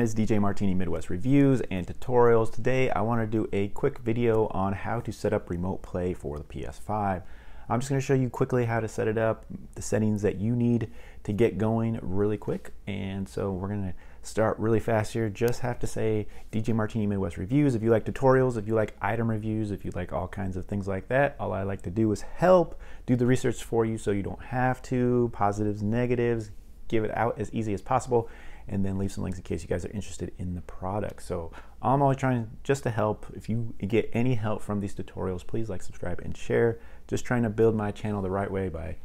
everyone, it's DJ Martini Midwest Reviews and Tutorials. Today I want to do a quick video on how to set up remote play for the PS5. I'm just going to show you quickly how to set it up, the settings that you need to get going really quick. And so we're going to start really fast here. Just have to say DJ Martini Midwest Reviews. If you like tutorials, if you like item reviews, if you like all kinds of things like that, all I like to do is help do the research for you so you don't have to. Positives, negatives, give it out as easy as possible, and then leave some links in case you guys are interested in the product. So I'm always trying just to help. If you get any help from these tutorials, please like, subscribe, and share. Just trying to build my channel the right way by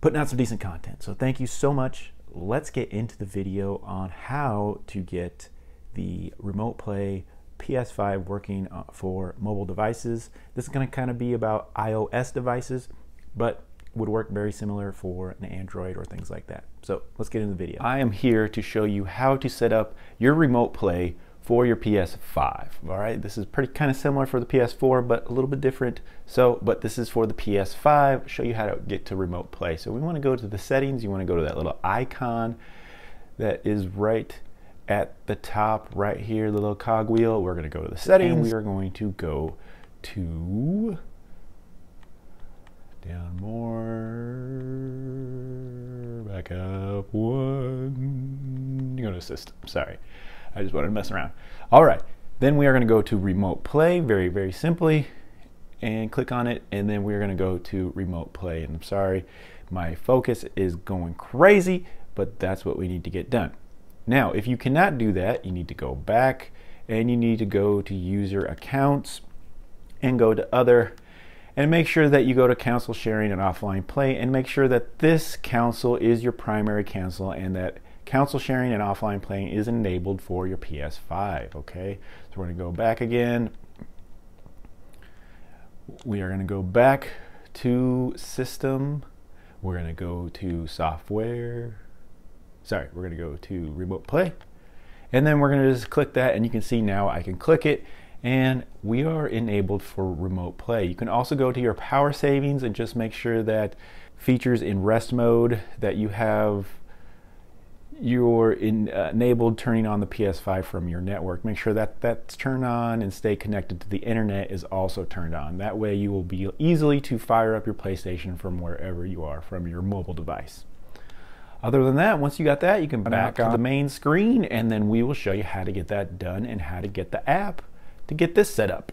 putting out some decent content. So thank you so much. Let's get into the video on how to get the remote play PS5 working for mobile devices. This is going to kind of be about iOS devices, but would work very similar for an Android or things like that. So let's get into the video. I am here to show you how to set up your remote play for your PS5. All right, this is pretty kind of similar for the PS4, but a little bit different. So, but this is for the PS5, show you how to get to remote play. So we want to go to the settings. You want to go to that little icon that is right at the top right here, the little cogwheel. We're going to go to the settings. And we are going to go to down more, back up one, go to system, sorry. I just wanted to mess around. All right, then we are going to go to remote play very simply and click on it, and then we're going to go to remote play. And I'm sorry, my focus is going crazy, but that's what we need to get done. Now, if you cannot do that, you need to go back and you need to go to user accounts and go to other and make sure that you go to console sharing and offline play and make sure that this console is your primary console and that console sharing and offline playing is enabled for your PS5, okay? So we're going to go back again. We are going to go back to system. We're going to go to software. Sorry, we're going to go to remote play. And then we're going to just click that, and you can see now I can click it, and we are enabled for remote play. You can also go to your power savings and just make sure that features in rest mode that you have enabled turning on the PS5 from your network. Make sure that that's turned on, and stay connected to the internet is also turned on. That way you will be easily to fire up your PlayStation from wherever you are from your mobile device. Other than that, once you got that, you can back on to the main screen, and then we will show you how to get that done and how to get the app to get this set up.